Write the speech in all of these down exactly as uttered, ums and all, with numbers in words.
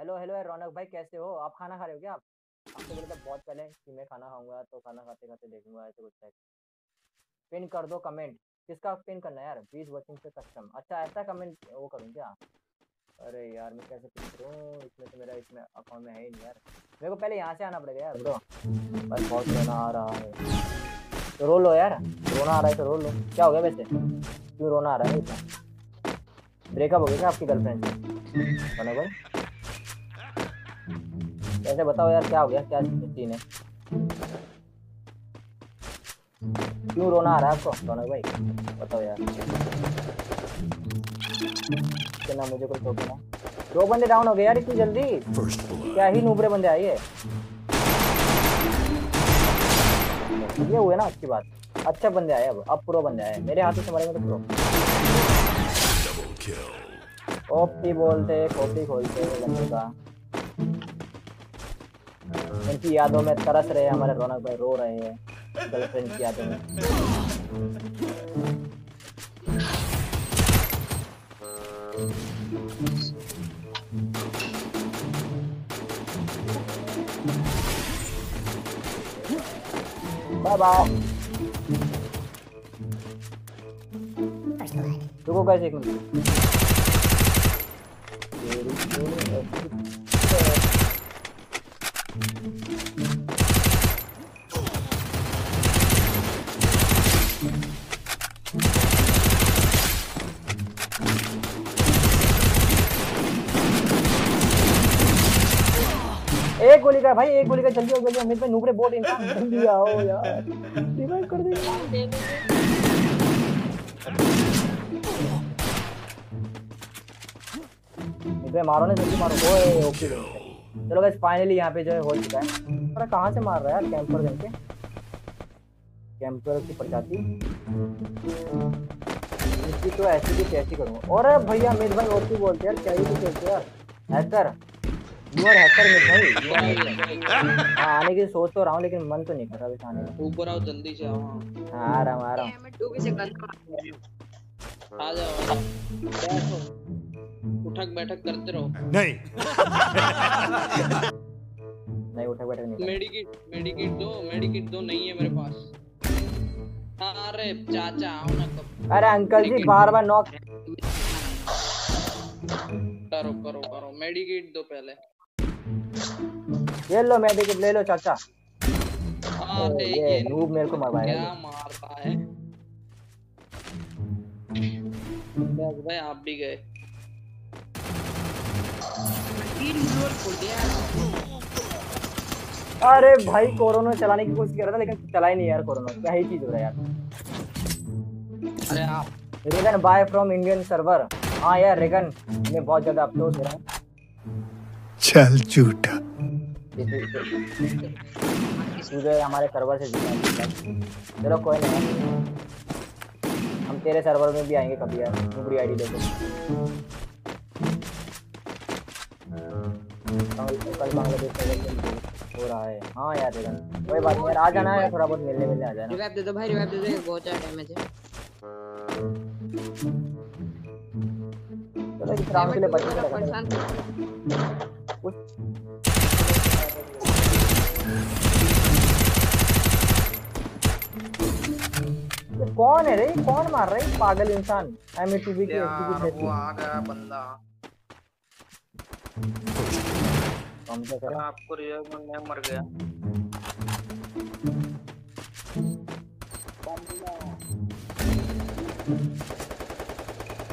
Hello hello यार रौनक भाई, कैसे हो आप? खाना खा रहे हो क्या आप? आपसे बोला था बहुत पहले कि मैं खाना खाऊंगा, तो खाना खाते खाते देखूंगा ऐसे कुछ है। पिन कर दो कमेंट। किसका पिन करना है यार? प्लीज वॉचिंग से कस्टम। अच्छा ऐसा कमेंट वो करूँ क्या? अरे यार मैं कैसे पिन करूँ? इसमें तो मेरा इसमें अकाउंट में है ही नहीं यार, मेरे को पहले यहाँ से आना पड़ेगा यार। ब्रो भाई बहुत रोना आ रहा है तो रो लो यार, रोना आ रहा है तो रो लो। क्या हो गया वैसे, क्यों रोना आ रहा है इतना? ब्रेकअप हो गया क्या आपकी गर्लफ्रेंड से? रौनक भाई ऐसे बताओ यार, क्या हो गया, क्या सीन है, क्यों रोना आ रहा है आपको? रौनक भाई बताओ यार, चलना मुझे कोई टोकना। दो बंदे डाउन हो गए यार इतनी जल्दी, क्या ही नूबरे बंदे आई है। ये हुए ना अच्छी बात, अच्छा बंदे आए, अब अब प्रो बंदे आए मेरे हाथों से मरेंगे तो प्रो। ओपी बोलते कॉपी खोलते बंदे का, उनकी यादों में तरस रहे हमारे रौनक भाई, रो रहे हैं गर्लफ्रेंड की यादों में। Bye bye. रुको गाइस एक मिनट, एक गोली का भाई, एक गोली का, जल्दी हो जल्दी हो। मेरे पे नूबरे बोट इंसान जल्दी आओ यार, रिवाइव कर दे। मुझे मारो ना, जल्दी मारो। ओए ओके चलो गाइस, फाइनली यहाँ पे जो है हो चुका है। अरे कहाँ से मार रहा है यार? कैंपर करके, कैंपर की प्रजाति इसकी तो ऐसी की कैसी करूँगा। और भैया मेरे भाई ओपी बोलते यार, क्या ही बोलते यार, हैकर यूर हैकर भाई। हाँ आने की सोच तो रहा हूँ लेकिन मन तो नहीं कर रहा अभी आने का। ऊपर आओ जल्दी से, आओ। हाँ आ रहा हूँ आ रहा हूँ, आ जाओ बैठो, उठक बैठक करते रहो। नहीं नहीं उठक बैठक नहीं। मेडिकिट मेडिकिट दो, मेडिकिट दो नहीं है मेरे पास। अरे चाचा आओ ना कब। अरे अंकल जी बार बार नॉक करो करो करो। मेडिकिट दो पहले, ले लो मेडिकेट ले लो चाचा। अरे ये नूब मेरे को मरवाया, क्या मारता है भाई। आप भी गए अरे भाई, कोरोना चलाने की कोशिश कर रहा था लेकिन चला ही नहीं यार कोरोना, क्या ही चीज हो रहा है यार। अरे आप Reagan bye from Indian server. हाँ यार रेगन मैं बहुत ज्यादा अफसोस हो रहा है। चल झूठा हमारे सर्वर से जीता। चलो कोई नहीं, हम तेरे सर्वर में भी आएंगे कभी यार। नूबरी आईडी देखो, कल बांग्लादेश हो रहा है। हाँ यार रेगन कोई बात नहीं, आ जाना है थोड़ा बहुत मिलने मिलने आ जाना। रिवाइव दे दो भाई, रिवाइव दे दो, बहुत ज्यादा डैमेज है। चलो राउंड के लिए बच कौन है रे? कौन मार रहा है पागल इंसान? एम टू बी के वो आ गया बंदा। हम क्या करें? आपको रियल में मैं मर गया।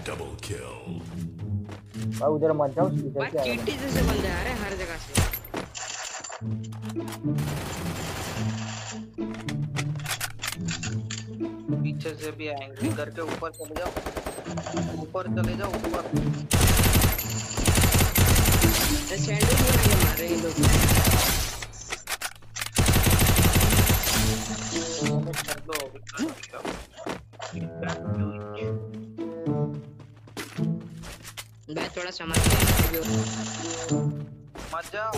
Double kill. भाई उधर मत जाओ, इधर से आ रहे हैं। जैसे बंदे आ रहे हैं हर जगह से। पीछे से भी आएंगे, घर के ऊपर चले जाओ, ऊपर चले जाओ, ऊपर। शैडो में लगे मारे ये लोग। कर दो भाई, थोड़ा समझ मत जाओ।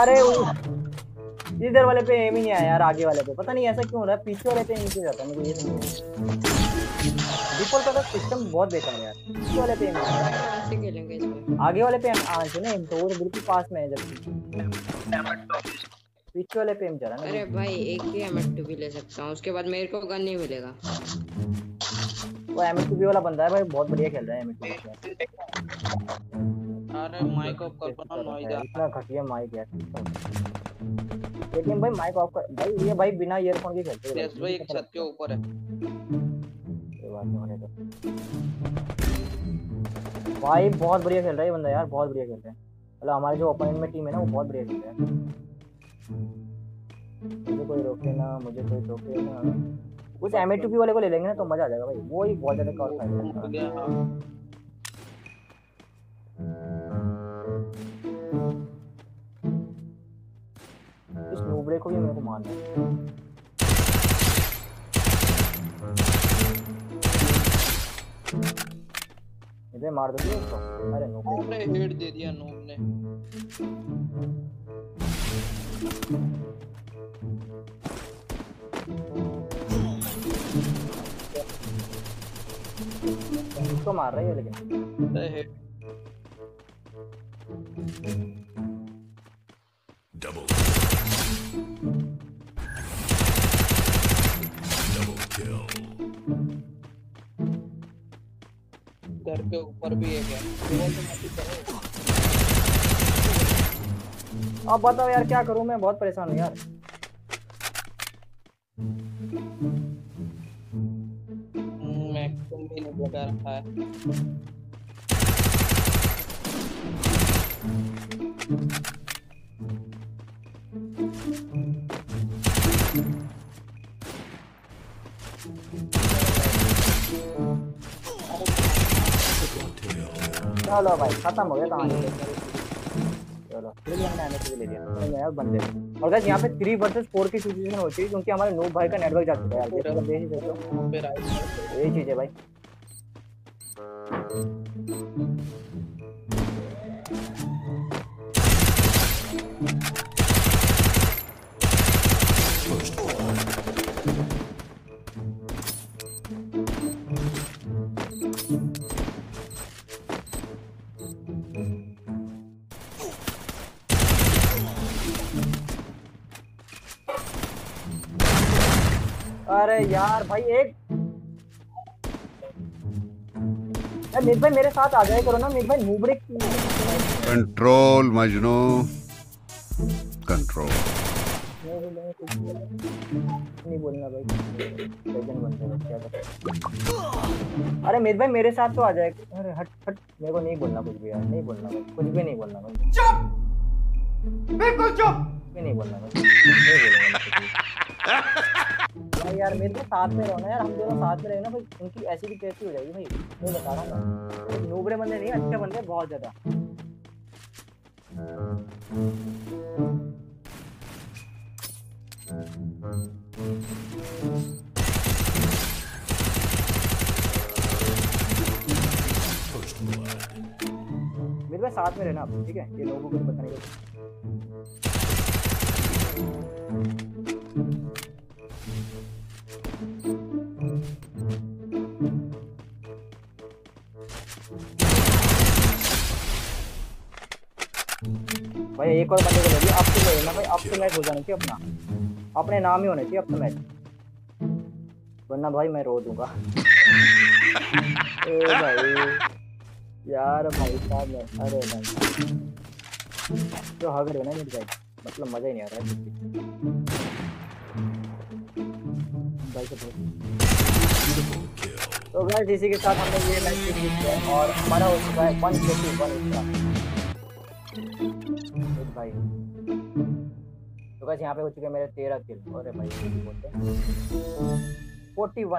अरे इधर वाले पे एम ही नहीं आया यार, आगे वाले पे पता नहीं ऐसा क्यों हो रहा है, पीछे वाले पे नीचे जाता है मुझे ये डिफॉल्ट का सिस्टम बहुत बेकार है यार। पीछे वाले पे ऐसे खेलेंगे इसमें, आगे वाले पे आ जाओ ना, तो वो बिल्कुल पास में है जबकि पीछे वाले पे एम जा रहा है। अरे भाई एक ही एम टू भी ले सकता हूं, उसके बाद मेरे को गन नहीं मिलेगा। वो एम टू वाला बंदा है भाई बहुत बढ़िया खेल रहा है एम टू। अरे माइक ऑफ कर पर नॉइज आ इतना घटिया माइक है। लेकिन भाई माइक ऑफ कर भाई, ये भाई बिना ईयरफोन के खेलते हैं। यस भाई एक छत के ऊपर है ये बात माने तो भाई बहुत बढ़िया खेल रहा है ये बंदा यार, बहुत बढ़िया खेल रहा है। मतलब हमारे जो ओपोनेंट में टीम है ना वो बहुत बढ़िया खेल रहा है। मुझे कोई रोके ना, मुझे कोई रोके ना। कुछ एम टू वाले को ले लेंगे ना तो मजा आ जाएगा भाई, वो ही बहुत ज्यादा कॉल कर रहा है। इस नोबड़े को भी मेरे को मारना है। इधर मार दो इसको। अरे नोबड़े ने हेड दे दिया, नोब ने इसको मार रही है लेकिन हेड। Double. Double kill. घर के ऊपर भी है क्या? अब बताओ यार क्या करूं मैं, बहुत परेशान हूं यार। मैं तुम भी नहीं बता रहा है। चलो भाई खत्म हो गया कहानी। चलो फिर हमने आने के लिए ले लिया तो यार बंदे। और गाइस यहां पे थ्री वर्सेस फोर की सिचुएशन हो चुकी है क्योंकि हमारे नूब भाई का नेटवर्क जा चुका है यार। ये देख ही सकते हो पे राइट ये चीज है भाई। अरे यार भाई एक मित भाई मेरे साथ आ जाए करो ना मित भाई। नूबड़े कंट्रोल मजनू कंट्रोल नहीं बोलना भाई, अरे मित भाई मेरे साथ तो आ जाए। अरे हट हट मेरे को नहीं बोलना कुछ भी यार, नहीं बोलना भाई कुछ भी नहीं बोलना भाई। चुप बिल्कुल चुप मैं नहीं बोलना भाई, नहीं भाई यार मेरे तो साथ में रहना यार, हम दोनों साथ में रहेंगे ना भाई उनकी ऐसी भी कैसी हो जाएगी भाई। मैं बता रहा हूँ नूबड़े बंदे नहीं अच्छे बंदे बहुत ज्यादा। मेरे पास साथ में रहना आप ठीक है, ये लोगों को पता नहीं। भाई एक और बंदे को ले लिया, अब तो लेना भाई, अब तो मैच हो जाना चाहिए अपना, अपने नाम ही होने चाहिए अब तो मैच, वरना भाई मैं रो दूंगा। ए भाई यार भाई साहब यार, अरे भाई तो हग रहे हो ना मिट भाई, मतलब मजा ही नहीं आ रहा है। तो गाइस इसी के साथ हमने ये मैच जीत लिया और हमारा हो चुका है वन फिफ्टी वन भाई। तो गाइस यहां पे हो चुके मेरे तेरह किल। अरे भाई इकतालीस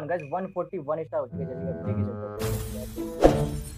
guys one forty one star हो चुके। चलिए देखिए